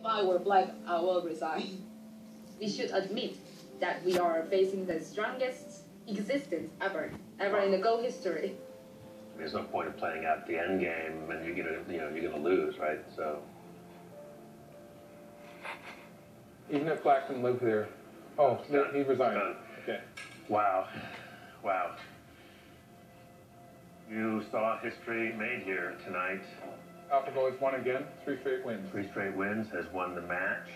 If I were black, I will resign. We should admit that we are facing the strongest existence ever in the Go history. There's no point of playing out the end game, and you're gonna lose, right? So even if black can live there, oh, he resigned. Okay. Wow. You saw history made here tonight. AlphaGo has won again. 3 straight wins. 3 straight wins, has won the match.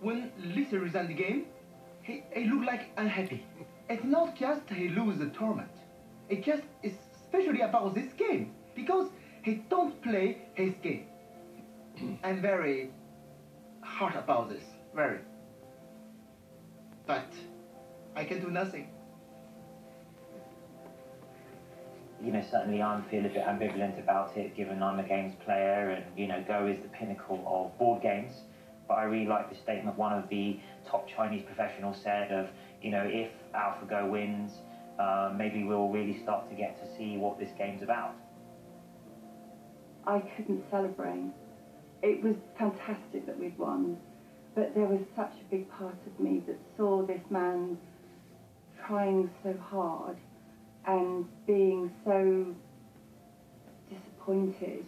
When Lisa resigned the game, he looked like unhappy. It's not just he lose the tournament. It just is especially about this game, because he don't play his game. I'm very hard about this, very. But I can do nothing. Certainly I feel a bit ambivalent about it, given I'm a games player and, Go is the pinnacle of board games. But I really like the statement one of the top Chinese professionals said of, if AlphaGo wins, maybe we'll really start to get to see what this game's about. I couldn't celebrate. It was fantastic that we'd won, but there was such a big part of me that saw this man trying so hard and being so disappointed.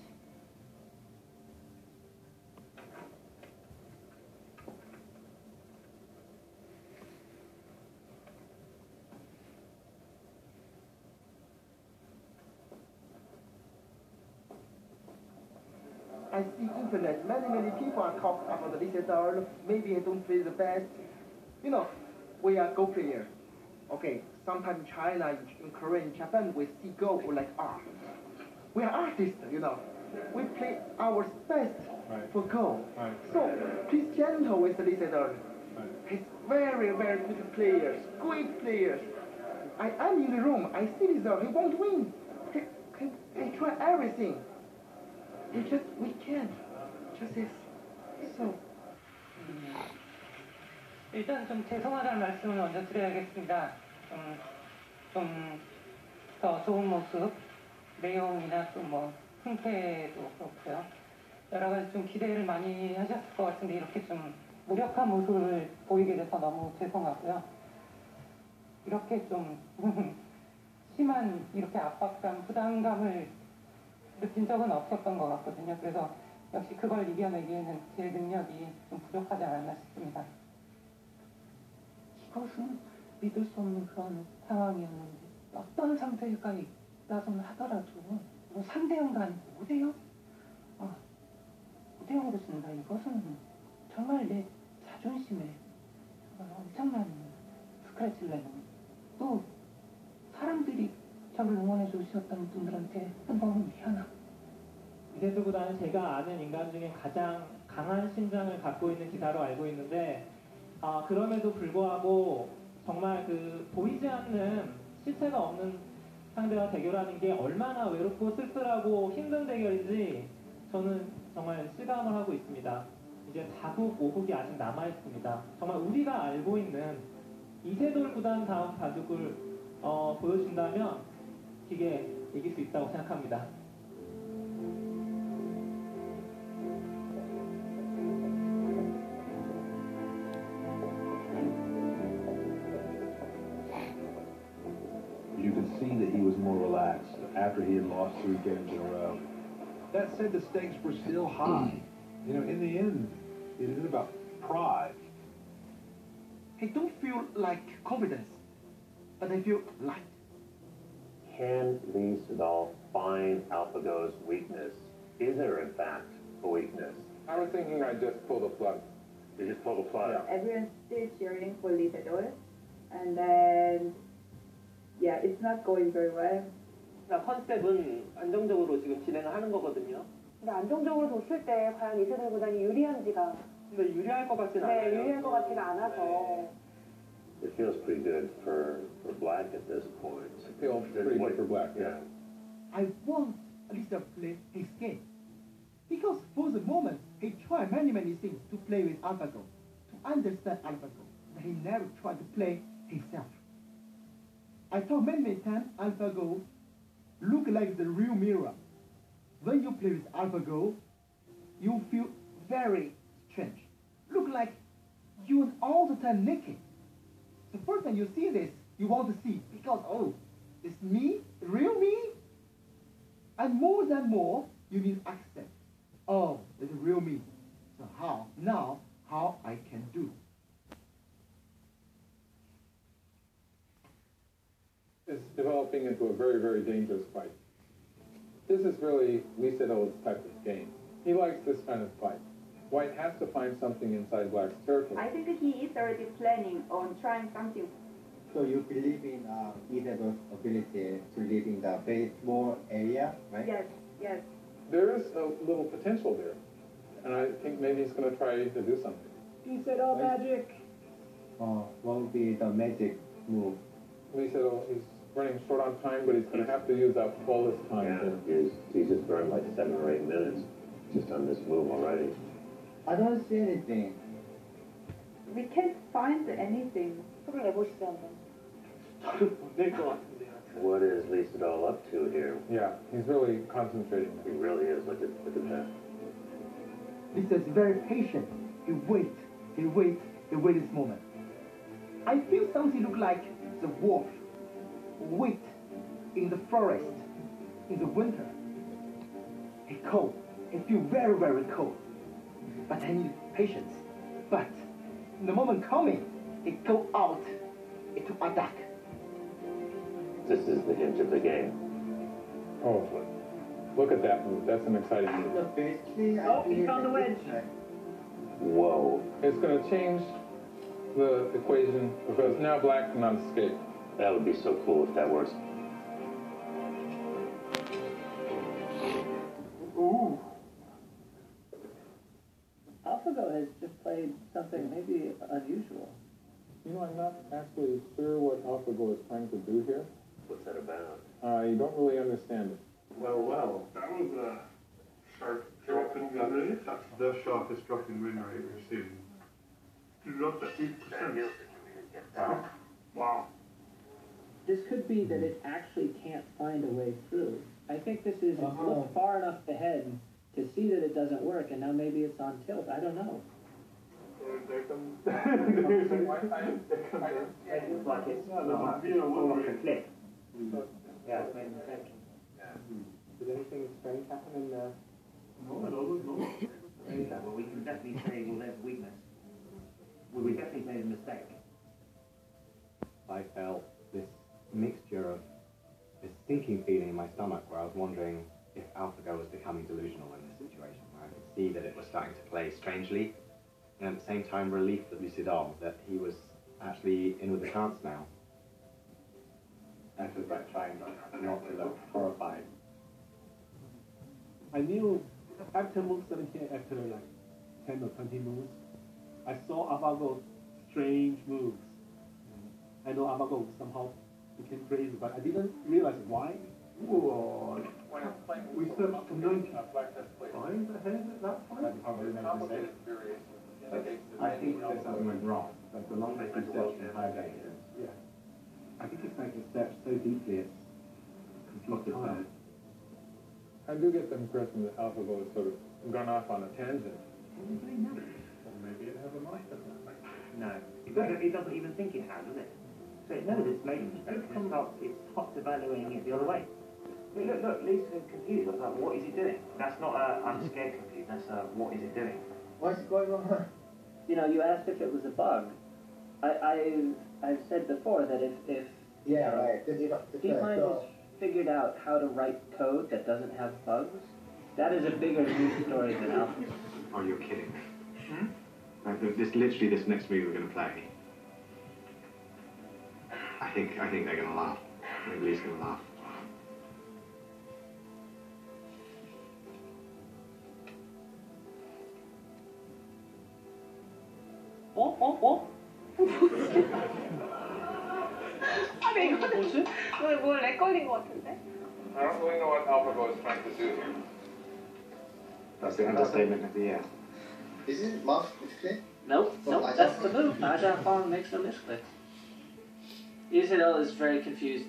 I see internet. Many people are talking about Lee Sedol. Maybe I don't play the best. We are Go players. Okay, sometimes China, in Korea, in Japan, we see Go like art. We are artists, We play our best for Go. Right. So, please gentle with Lee Sedol. Right. He's very good players, great players. I am in the room. I see Lee Sedol. He won't win. He try everything. We can. Just this. So. 일단 좀 죄송하다는 말씀을 먼저 드려야겠습니다. 좀 더 좋은 모습, 내용이나 또 흥패도 그렇고요. 여러 가지 좀 기대를 많이 하셨을 것 같은데 이렇게 좀 무력한 모습을 보이게 돼서 너무 죄송하고요. 이렇게 좀 심한 이렇게 압박감, 부담감을 느낀 적은 없었던 것 같거든요. 그래서 역시 그걸 이겨내기에는 제 능력이 좀 부족하지 않았나 싶습니다. 이것은 믿을 수 없는 그런 상황이었는데 어떤 상태가 있다고는 하더라도 뭐 3대0도 아니고 5대0? 5대0으로 진다. 이것은 정말 내 자존심에 정말 엄청난 스크래치를 내는, 또 사람들이 저를 응원해 주셨던 분들한테 너무 미안하고, 이세돌보다는 제가 아는 인간 중에 가장 강한 심장을 갖고 있는 기사로 알고 있는데, 그럼에도 불구하고 정말 그 보이지 않는 실체가 없는 상대와 대결하는 게 얼마나 외롭고 쓸쓸하고 힘든 대결인지 저는 정말 실감을 하고 있습니다. 이제 4국, 5국이 아직 남아있습니다. 정말 우리가 알고 있는 이세돌보다는 다음 4국을 보여준다면 이게 이길 수 있다고 생각합니다. You could see that he was more relaxed after he had lost 3 games in a row. That said, the stakes were still high. In the end, it is about pride. I don't feel like confidence, but I feel light. Can Lee Sedol find AlphaGo's weakness? Is there, in fact, a weakness? I was thinking I'd just pull the plug. You just pull the plug? Yeah. Everyone's still cheering for Lee Sedol. And then, it's not going very well. 컨셉은 안정적으로 지금 진행을 하는 거거든요. 근데 안정적으로 뒀을 때 과연 이세돌 구단이 유리한지가. 근데 유리할 것 같지는 않아요. 네, 유리할 것 같지가 않아서. 네. It feels pretty good for black at this point. It feels pretty good for black, yeah. I want Lisa to play his game. Because for the moment, he tried many things to play with AlphaGo, to understand AlphaGo, but he never tried to play himself. I thought many times AlphaGo look like the real mirror. When you play with AlphaGo, you feel very strange. Look like you all the time naked. The first time you see this, you want to see because, oh, it's me, real me. And more, you need access. Oh, it's real me. So how, now, how I can do? It's developing into a very, very dangerous fight. This is really Lee Sedol's type of game. He likes this kind of fight. White has to find something inside Black's circle. I think he is already planning on trying something. So you believe in Lee Sedol's ability to live in the very small area, right? Yes, yes. There is a little potential there. And I think maybe he's going to try to do something. Lee Sedol magic. What would be the magic move? Lee Sedol, he's running short on time, but he's going to have to use up all his time. Yeah, he's just burned like 7 or 8 minutes just on this move already. I don't see anything. We can't find anything. What is Lee Sedol up to here? Yeah, he's really concentrating. He really is. Look at that. Lee Sedol is very patient. He waits this moment. I feel something look like the wolf. Wait in the forest in the winter. It's cold. It feels very, very cold. But I need patience. But in the moment coming, it go out into attack. This is the hint of the game. Oh, look at that move. That's an exciting move. Oh, he found the wedge. Whoa. It's going to change the equation because now Black cannot escape. That would be so cool if that works. Ooh. AlphaGo has just played something maybe unusual. You know, I'm not actually sure what AlphaGo is trying to do here. What's that about? You don't really understand it. Well, that was a sharp drop in win rate. That's the sharpest drop in win rate we've seen. It dropped at 8%. Wow. Wow. This could be that it actually can't find a way through. I think this is looked far enough ahead to see that it doesn't work, and now maybe it's on tilt. I don't know. There comes... It looks like it's all off the cliff. Yeah, it's made a mistake. Did anything strange happen in the... No, no. Well, we can definitely say, well, there's weakness. Well, we definitely made a mistake. I felt this mixture of a sinking feeling in my stomach where I was wondering if AlphaGo was becoming delusional in this situation, where I could see that it was starting to play strangely, and at the same time relief with Lee Sedol that he was actually in with the chance now. And it was like trying not to look horrified. I knew after moves that he had, after like 10 or 20 moves, I saw AlphaGo strange moves. I know AlphaGo somehow became crazy, but I didn't realize why. Whoa. We searched for 9 times ahead at that point. I think there's something went wrong. That's the longest research in high day. Yeah. I think it's making search so deeply it's lost its time. I do get the impression that AlphaGo has sort of gone off on a tangent. Or maybe it has a life at that point. No. It doesn't even think it has it? So it knows it's made a mistake. It's not devaluing it the other way. I mean, look, Lee's confused. I was like, what is he doing? That's not a, I'm scared confused. That's a, what is it doing? What's going on? You know, you asked if it was a bug. I've said before that if has figured out how to write code that doesn't have bugs, that is a bigger news story than Alpha. Oh, you're kidding me. Hmm? Like, this next move we're going to play. I think they're going to laugh. Maybe Lee's going to laugh. Oh. I mean, we're recording what is that? I don't really know what AlphaGo is trying to do here. That's the understatement of the year. Isn't it math misclick? No, that's the move. Ajahn Fong makes no misclick. Lee Sedol is very confused.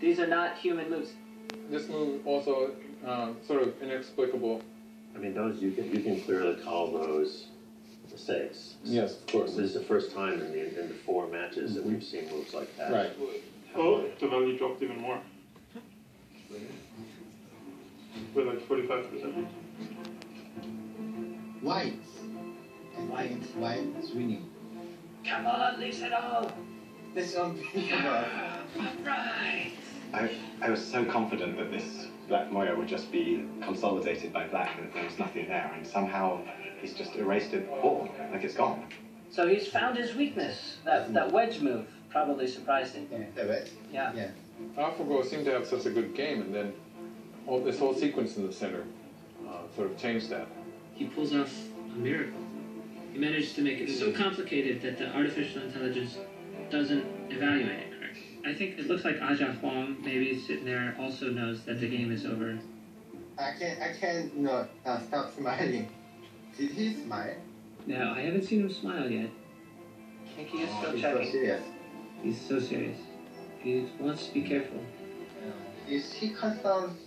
These are not human moves. This move also sort of inexplicable. I mean, those you can clearly call those mistakes. Yes, of course. This is the first time in the four matches that we've seen moves like that. Right. Oh, the value dropped even more. We're like 45%. White. And white is winning. Come on, Lee Sedol. This is unbelievable. Right. I was so confident that this black Moya would just be consolidated by black, that there was nothing there, and somehow he's just erased it all, like it's gone. So he's found his weakness. That wedge move probably surprised him. Yeah, the wedge. Yeah. Yeah. AlphaGo seemed to have such a good game, and then this whole sequence in the center sort of changed that. He pulls off a miracle. He managed to make it so complicated that the artificial intelligence doesn't evaluate it correctly. I think it looks like Aja Huang, maybe sitting there, also knows that the game is over. I can't not stop smiling. Did he smile? No, I haven't seen him smile yet. Can't you just stop checking? He's so serious. He's so serious. He wants to be careful. He confounds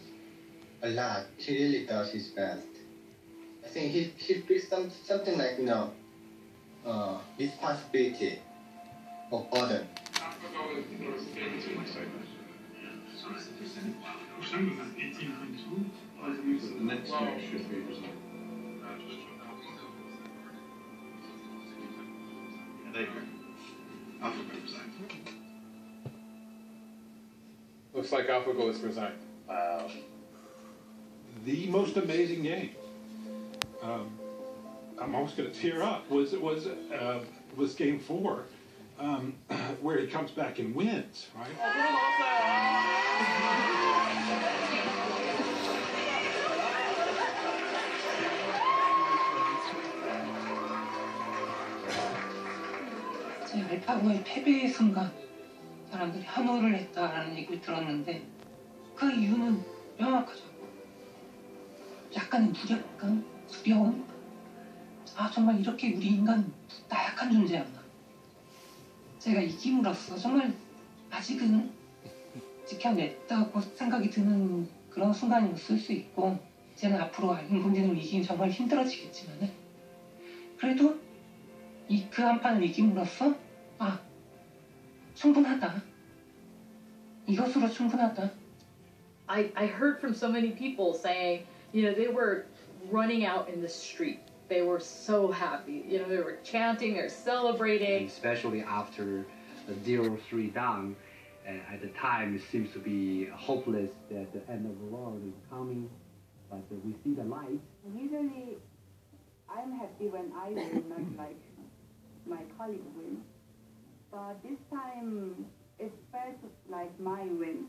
a lot. He really does his best. I think he picks something like, responsibility of order. Looks like AlphaGo is resigned. Wow. The most amazing game. I'm almost going to tear up. Was game 4, where he comes back and wins, right? 지금 알파고의 패배의 순간 사람들이 환호를 했다라는 얘기를 들었는데 그 이유는 명확하죠. 약간의 무력감. 두려움? 아, 정말 이렇게 우리 인간 나약한 존재였나? 제가 이김으로써 정말 아직은 지켜냈다고 생각이 드는 그런 순간이었을 수 있고, 이제는 앞으로 인공지능을 이기면 정말 힘들어지겠지만, 그래도 그 한 판을 이김으로써 아, 충분하다. 이것으로 충분하다. I heard from so many people saying, they were running out in the street. They were so happy. They were chanting or celebrating. And especially after the 0-3 down, at the time it seems to be hopeless that the end of the world is coming, but we see the light. Usually, I'm happy when I win, not like my colleague win. But this time, it felt like my win.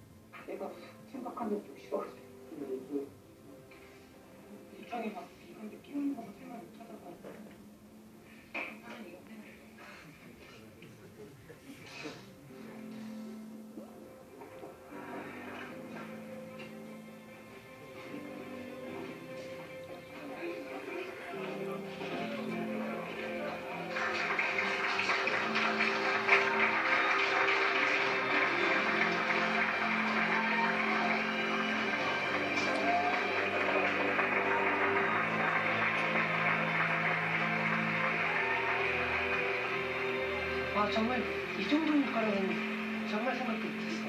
정말 이 정도일 거라는 정말 생각도 못했어.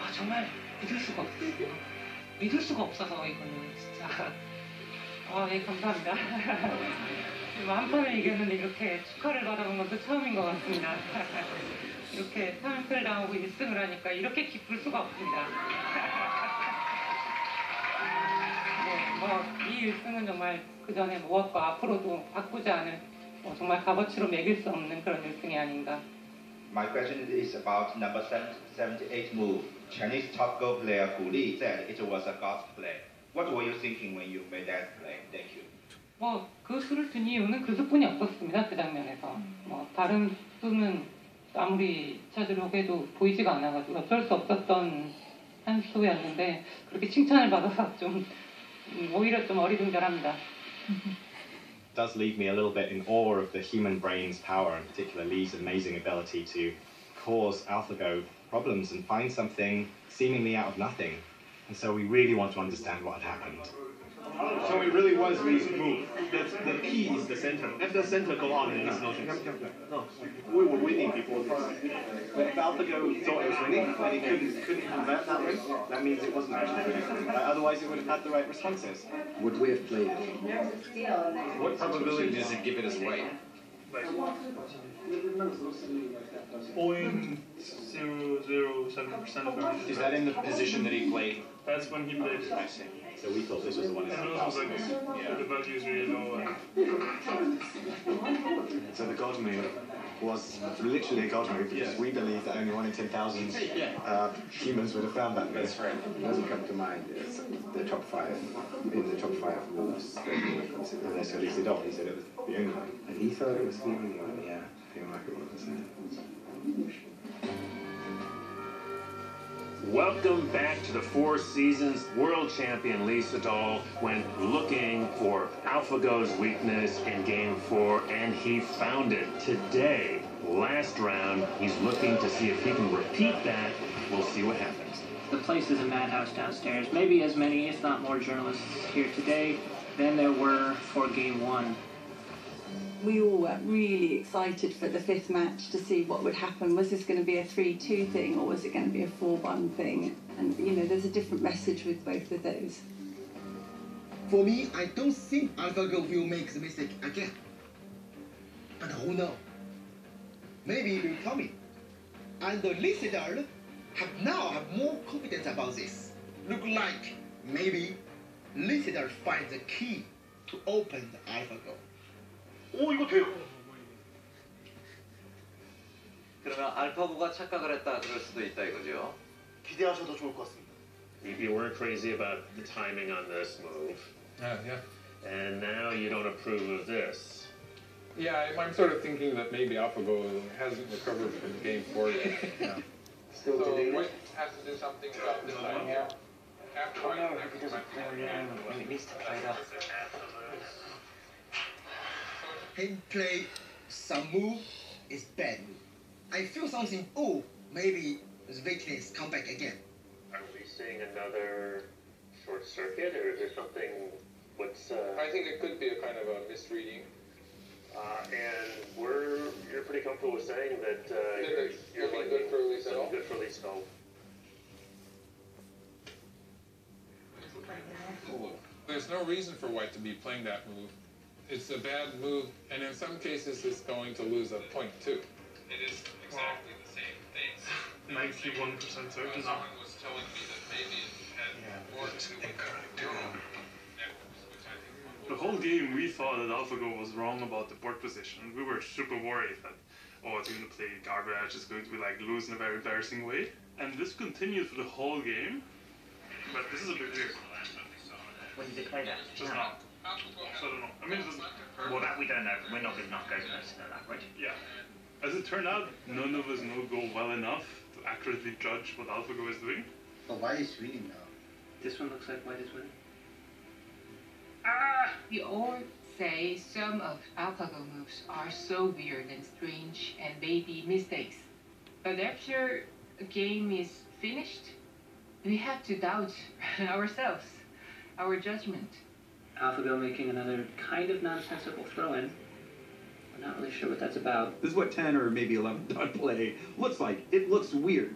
아, 정말 믿을 수가 없어. 믿을 수가 없어서 이거는 진짜. 예, 감사합니다. 한 판을 이겼는데 이렇게 축하를 받아본 것도 처음인 것 같습니다. 이렇게 3패를 당하고 1승을 하니까 이렇게 기쁠 수가 없습니다. 이 1승은 정말 그전에 모았고 앞으로도 바꾸지 않을 정말 값어치로 매길 수 없는 그런 일승이 아닌가. My question is about number 78 move. Chinese top goal player Gu Li said it was a God's play. What were you thinking when you made that play? Thank you. 그 수를 둔 이유는 그 수뿐이 없었습니다. 그 장면에서 다른 수는 아무리 찾으려고 해도 보이지가 않아가지고 어쩔 수 없었던 한 수였는데 그렇게 칭찬을 받아서 좀 오히려 좀 어리둥절합니다. Does leave me a little bit in awe of the human brain's power, and particularly Lee's amazing ability to cause AlphaGo problems and find something seemingly out of nothing. And so we really want to understand what had happened. So it really was this move. The P is the center. If the center go on in these notions. No. We were winning before this. But if AlphaGo thought it was winning and it couldn't convert that win, that means it wasn't actually winning. Like, otherwise it would have had the right responses. Would we have played it? What probability does it give it as white? Like 0.007%. Is that in the position that he played? That's when he played. I see. So we thought this was the one. And those was like, yeah. The values really low. So the God move was literally a God move because we believed that only 1 in 10,000 humans would have found that. That's right. It doesn't come to mind. It's the top five in the top five rules. So Lee Sedol, he said it was the only one, and he thought it was the only one. Yeah, feeling like it was. Welcome back to the Four Seasons. World champion Lee Sedol went looking for AlphaGo's weakness in Game 4, and he found it today. Last round, he's looking to see if he can repeat that. We'll see what happens. The place is a madhouse downstairs. Maybe as many, if not more, journalists here today than there were for Game 1. We all were really excited for the 5th match to see what would happen. Was this going to be a 3-2 thing or was it going to be a 4-1 thing? And, you know, there's a different message with both of those. For me, I don't think AlphaGo will make the mistake again. But who knows? Maybe it will come. And Lee Sedol now have more confidence about this. Look like maybe Lee Sedol finds the key to open the AlphaGo. 오, 이거 돼요. 그러면 알파고가 착각을 했다 그럴 수도 있다 이거죠. 기대하셔도 좋을 것 같습니다. You were crazy about the timing on this move. Yeah. And now you don't approve of this. Yeah, I'm sort of thinking that maybe AlphaGo hasn't recovered from Game 4 yet. Yeah. Still so White has to do something about this time here. After White, he doesn't play around. He needs to play that. Him play some move is bad. I feel something. Oh, maybe his weakness come back again. Are we seeing another short circuit, or is there something? What's? I think it could be a kind of a misreading. And you're pretty comfortable with saying that you're looking good for Lee Sedol. Good for Lee Sedol. There's no reason for White to be playing that move. It's a bad move, and in some cases, it's going to lose a point, too. It is exactly the same thing. 91% certainty. Someone was telling me that maybe it had more to do with the whole game, we thought that AlphaGo was wrong about the board position. We were super worried that, oh, it's going to play garbage, it's going to be like lose in a very embarrassing way. And this continued for the whole game. But this is a big deal. When did they play that? Just now. So I don't know. I mean, well, that we don't know. We're not good enough Go players to know that, right? Yeah. As it turned out, none of us know Go well enough to accurately judge what AlphaGo is doing. But White is winning now. This one looks like White is winning. We all say some of AlphaGo moves are so weird and strange and maybe mistakes. But after a game is finished, we have to doubt ourselves, our judgment. AlphaGo making another kind of nonsensical throw-in. We're not really sure what that's about. This is what 10 or maybe 11 dot play looks like. It looks weird,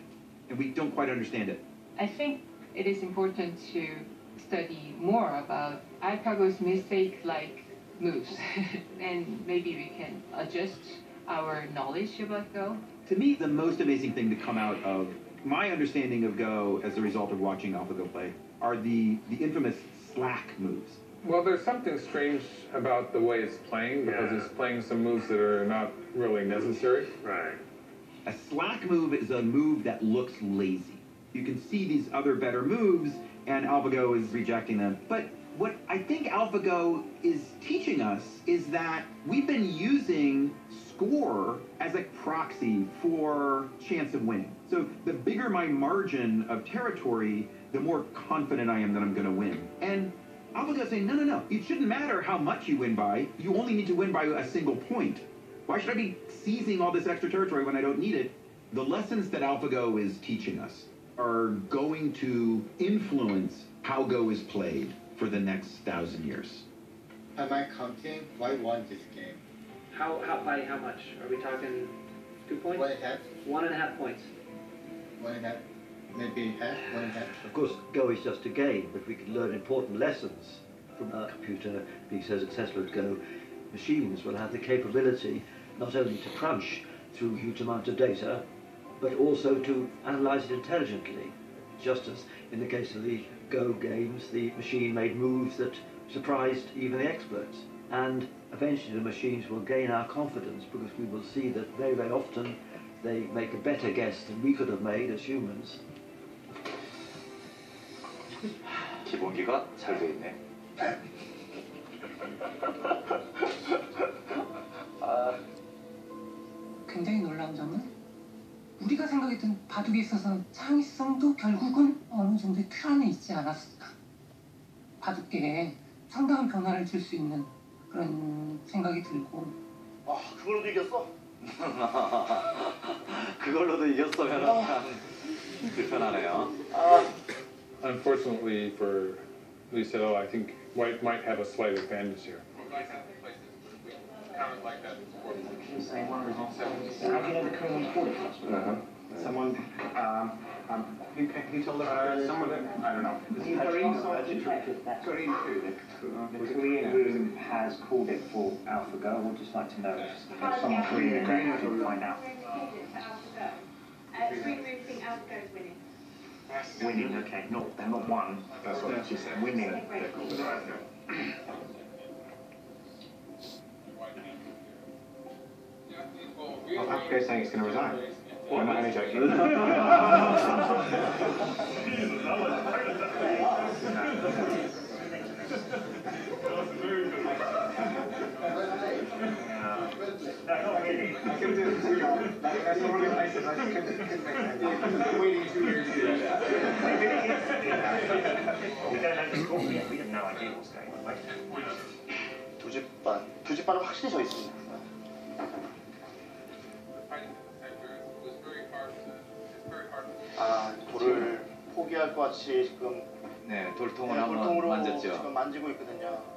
and we don't quite understand it. I think it is important to study more about AlphaGo's mistake-like moves, and maybe we can adjust our knowledge about Go. To me, the most amazing thing to come out of my understanding of Go as a result of watching AlphaGo play are the infamous slack moves. Well, there's something strange about the way it's playing, because it's playing some moves that are not really necessary. Right. A slack move is a move that looks lazy. You can see these other better moves, and AlphaGo is rejecting them. But what I think AlphaGo is teaching us is that we've been using score as a proxy for chance of winning. So the bigger my margin of territory, the more confident I am that I'm going to win. And AlphaGo saying, no, it shouldn't matter how much you win by. You only need to win by a single point. Why should I be seizing all this extra territory when I don't need it? The lessons that AlphaGo is teaching us are going to influence how Go is played for the next 1,000 years. Am I counting? Why won this game? How by how much? Are we talking 2 points? 1.5. 1.5 points. 1.5. Maybe half. 1.5. Of course, Go is just a game, but we can learn important lessons from our computer being so successful at Go. Machines will have the capability not only to crunch through huge amounts of data, but also to analyze it intelligently. Just as in the case of the Go games, the machine made moves that surprised even the experts. And eventually the machines will gain our confidence, because we will see that very, very often they make a better guess than we could have made as humans. 기본기가 잘 돼 있네. 굉장히 놀라운 점은 우리가 생각했던 바둑에 있어서는 창의성도 결국은 어느 정도의 틀 안에 있지 않았을까. 바둑계에 상당한 변화를 줄 수 있는 그런 생각이 들고. 아, 그걸로도 이겼어? 그걸로도 이겼으면 불편하네요. Unfortunately for Lee Sedol, I think White might have a slight advantage here. Who told her? Someone, I don't know. The Korean room has called it for AlphaGo. We'd just like to know if someone from the Korean room will find out. Green room think AlphaGo is winning. Winning, okay. No, they're not one. That's what she said. Winning. They're called AlphaGo. Well, AlphaGo's saying it's going to resign. I'm not only joking. 두집발은 확실히 져 있습니다. 아, 돌을 포기할 것 같이 지금 네, 돌통을 한번 만졌죠. 지금 만지고 있거든요.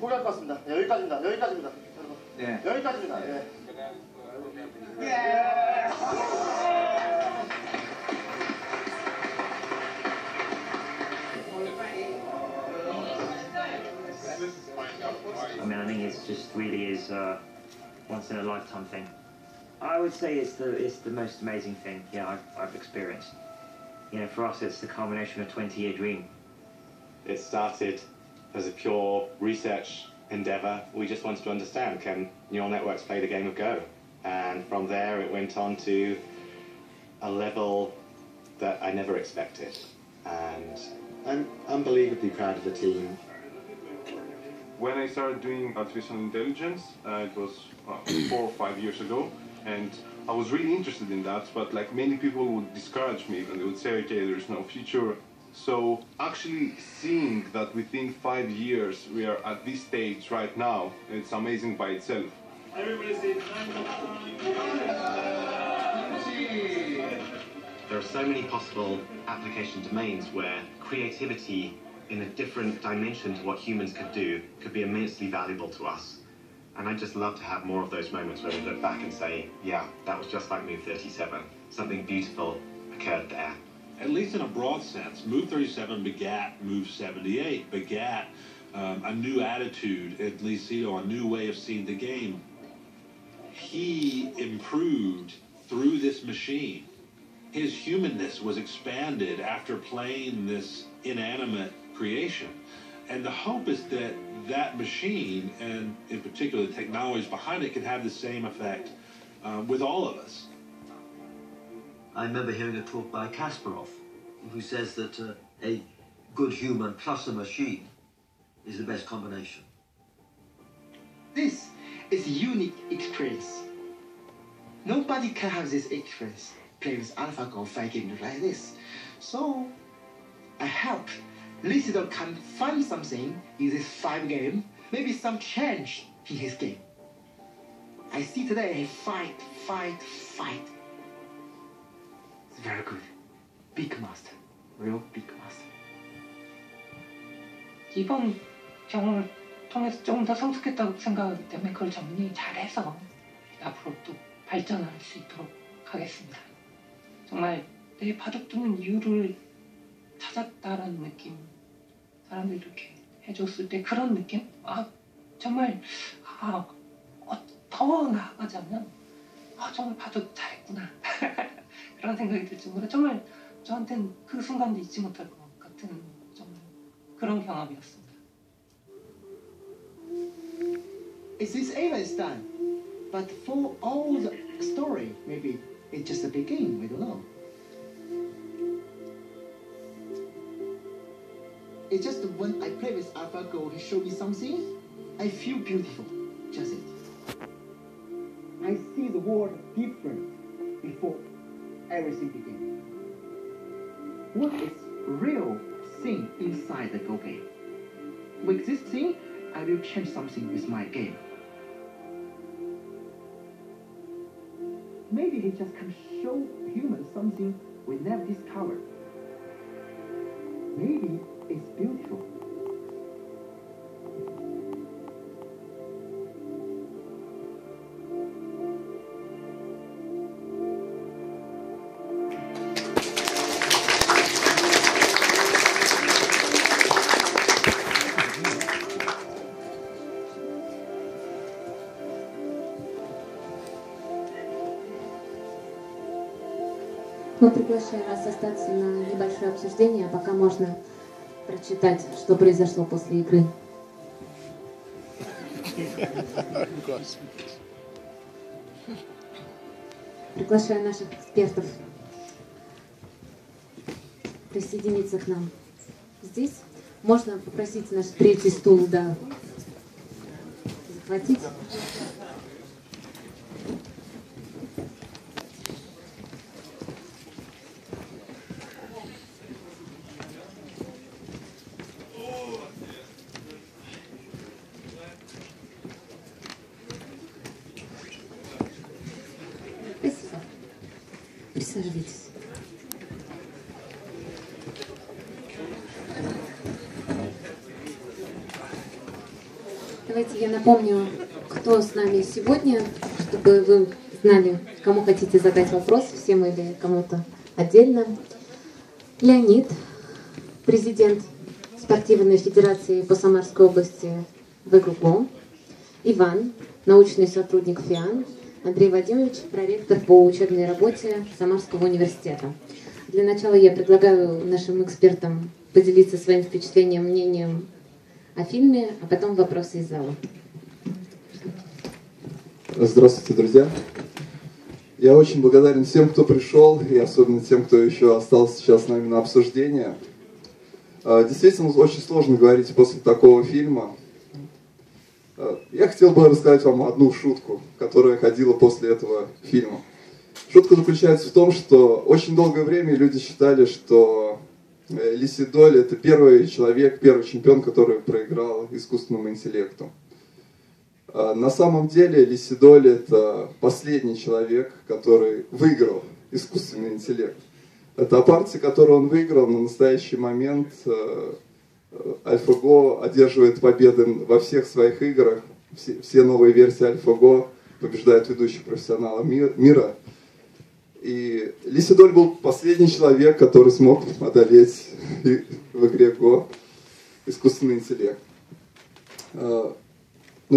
포기할 것 같습니다. 여기까지입니다. 여기까지입니다. 네. 여기까지입니다. 네. I mean, I think it just really is a once-in-a-lifetime thing. I would say it's the most amazing thing, yeah, I've experienced. You know, for us, it's the culmination of a 20-year dream. It started as a pure research endeavour. We just wanted to understand, can neural networks play the game of Go? And from there, it went on to a level that I never expected. And I'm unbelievably proud of the team. When I started doing artificial intelligence, it was 4 or 5 years ago, and I was really interested in that, but like many people would discourage me and they would say, okay, there's no future. So actually seeing that within 5 years we are at this stage right now, it's amazing by itself. Everybody say there are so many possible application domains where creativity in a different dimension to what humans could do could be immensely valuable to us. And I'd just love to have more of those moments where we look back and say, yeah, that was just like Move 37. Something beautiful occurred there. At least in a broad sense, Move 37 begat Move 78, begat a new attitude at Lee Sedol, a new way of seeing the game. He improved through this machine. His humanness was expanded after playing this inanimate creation, and the hope is that that machine, and in particular the technologies behind it, can have the same effect with all of us. I remember hearing a talk by Kasparov, who says that a good human plus a machine is the best combination. This It's a unique experience. Nobody can have this experience, playing with AlphaGo fighting like this. So I hope Lee Sedol can find something in this five game, maybe some change in his game. I see today he fight. It's very good. Big master. Real big master. 이번 경험을 통해서 조금 더 성숙했다고 생각하기 때문에 그걸 전문이 잘해서 앞으로 또 발전할 수 있도록 하겠습니다. 정말 내 바둑 두는 이유를 찾았다라는 느낌, 사람들이 이렇게 해줬을 때 그런 느낌? 더 나아가자면 정말 바둑 잘했구나 그런 생각이 들 정도로 정말 저한테는 그 순간도 잊지 못할 것 같은 정말 그런 경험이었습니다. It's this event's done, but for all the story, maybe it's just a beginning. We don't know. It's just when I play with AlphaGo, he showed me something. I feel beautiful. Just it. I see the world different before everything began. What is real thing inside the Go game? With this thing, I will change something with my game. Maybe he just can show humans something we never discovered. Maybe it's beautiful. Мы приглашаем вас остаться на небольшое обсуждение, а пока можно прочитать, что произошло после игры. Приглашаю наших экспертов присоединиться к нам. Здесь можно попросить наш третий стул, да, захватить. Присаживайтесь. Давайте я напомню, кто с нами сегодня, чтобы вы знали, кому хотите задать вопрос, всем или кому-то отдельно. Леонид, президент спортивной федерации по Самарской области ВГГО. Иван, научный сотрудник ФИАН. Андрей Владимирович, проректор по учебной работе Самарского университета. Для начала я предлагаю нашим экспертам поделиться своим впечатлением, мнением о фильме, а потом вопросы из зала. Здравствуйте, друзья. Я очень благодарен всем, кто пришел, и особенно тем, кто еще остался сейчас с нами на обсуждение. Действительно, очень сложно говорить после такого фильма. Я хотел бы рассказать вам одну шутку, которая ходила после этого фильма. Шутка заключается в том, что очень долгое время люди считали, что Ли Седол — это первый человек, первый чемпион, который проиграл искусственному интеллекту. На самом деле Ли Седол — это последний человек, который выиграл искусственный интеллект. Та партия, которую он выиграл, на настоящий момент AlphaGo одерживает победы во всех своих играх. Все новые версии AlphaGo побеждают ведущих профессионалов мира. И Ли Седол был последний человек, который смог одолеть в игре Go искусственный интеллект. Но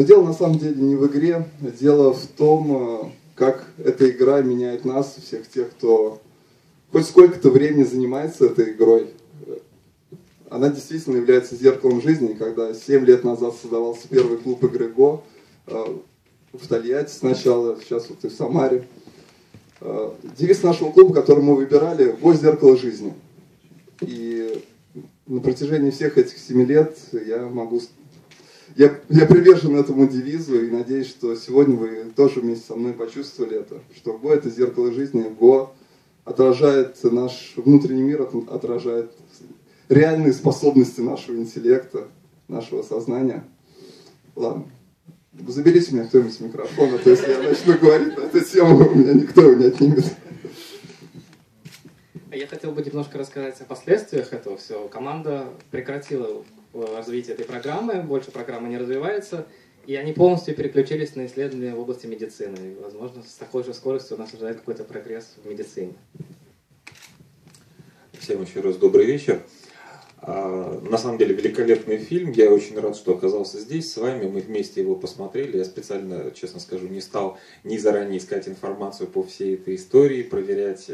дело на самом деле не в игре. Дело в том, как эта игра меняет нас, всех тех, кто хоть сколько-то времени занимается этой игрой. Она действительно является зеркалом жизни, когда 7 лет назад создавался первый клуб игры Го в Тольятти сначала, сейчас вот и в Самаре. Девиз нашего клуба, который мы выбирали, Го — зеркало жизни. И на протяжении всех этих 7 лет я могу Я привержен этому девизу и надеюсь, что сегодня вы тоже вместе со мной почувствовали это, что Го — это зеркало жизни, Го отражает наш внутренний мир, отражает реальные способности нашего интеллекта, нашего сознания. Ладно, заберите меня кто-нибудь с микрофона, то если я начну говорить на эту тему, у меня никто не отнимет. Я хотел бы немножко рассказать о последствиях этого всего. Команда прекратила развитие этой программы, больше программа не развивается, и они полностью переключились на исследования в области медицины. И, возможно, с такой же скоростью у нас ожидает какой-то прогресс в медицине. Всем еще раз добрый вечер. На самом деле великолепный фильм. Я очень рад, что оказался здесь с вами. Мы вместе его посмотрели. Я специально, честно скажу, не стал ни заранее искать информацию по всей этой истории, проверять.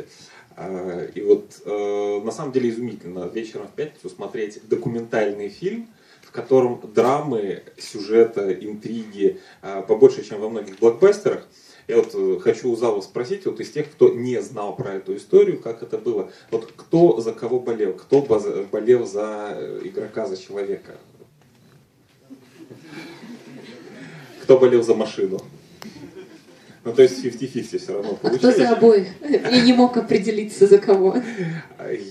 И вот на самом деле изумительно вечером в пятницу смотреть документальный фильм, в котором драмы, сюжета, интриги побольше, чем во многих блокбастерах. Я вот хочу у зала спросить, вот из тех, кто не знал про эту историю, как это было, вот кто за кого болел, кто болел за игрока, за человека? Кто болел за машину? Ну, то есть 50-50 все равно получилось. А кто за обоих? Я не мог определиться, за кого.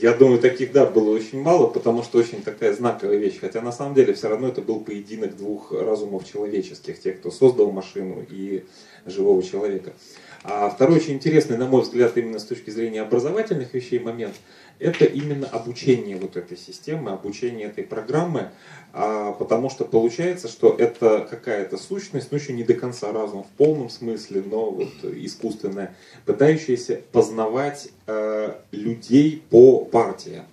Я думаю, таких, да, было очень мало, потому что очень такая знаковая вещь. Хотя, на самом деле, все равно это был поединок двух разумов человеческих. Тех, кто создал машину, и живого человека. А второй очень интересный, на мой взгляд, именно с точки зрения образовательных вещей момент, это именно обучение вот этой системы, обучение этой программы, потому что получается, что это какая-то сущность, но еще не до конца разум в полном смысле, но вот искусственная, пытающаяся познавать людей по партиям.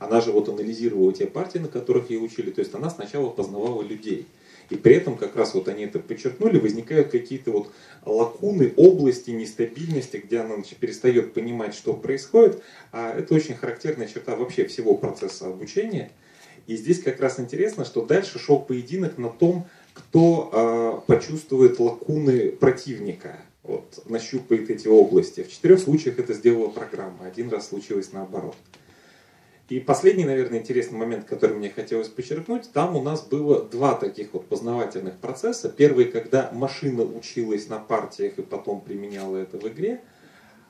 Она же вот анализировала те партии, на которых ее учили, то есть она сначала познавала людей. И при этом, как раз вот они это подчеркнули, возникают какие-то вот лакуны, области нестабильности, где она перестает понимать, что происходит. А это очень характерная черта вообще всего процесса обучения. И здесь как раз интересно, что дальше шел поединок на том, кто почувствует лакуны противника, вот, нащупает эти области. В 4 случаях это сделала программа, 1 раз случилось наоборот. И последний, наверное, интересный момент, который мне хотелось подчеркнуть, там у нас было 2 таких вот познавательных процесса. Первый, когда машина училась на партиях и потом применяла это в игре.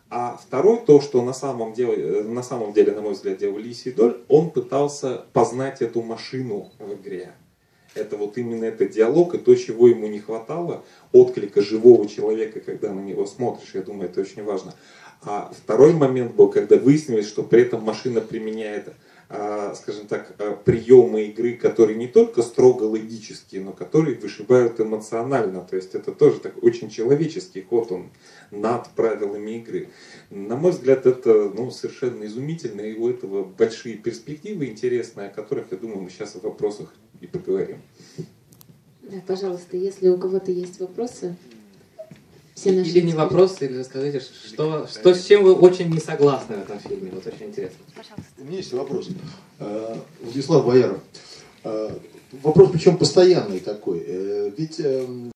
А второй, то, что на самом деле, на мой взгляд, делал Ли Седоль, он пытался познать эту машину в игре. Это вот именно этот диалог и то, чего ему не хватало, отклика живого человека, когда на него смотришь. Я думаю, это очень важно. А второй момент был, когда выяснилось, что при этом машина применяет, скажем так, приемы игры, которые не только строго логические, но которые вышибают эмоционально. То есть это тоже так, очень человеческий ход, он над правилами игры. На мой взгляд, это, ну, совершенно изумительно, и у этого большие перспективы интересные, о которых, я думаю, мы сейчас в вопросах и поговорим. Да, пожалуйста, если у кого-то есть вопросы... Или не вопросы, или расскажите, что с чем вы очень не согласны в этом фильме. Вот очень интересно. Пожалуйста. У меня есть вопрос. Владислав Бояров. Вопрос причем постоянный такой. Ведь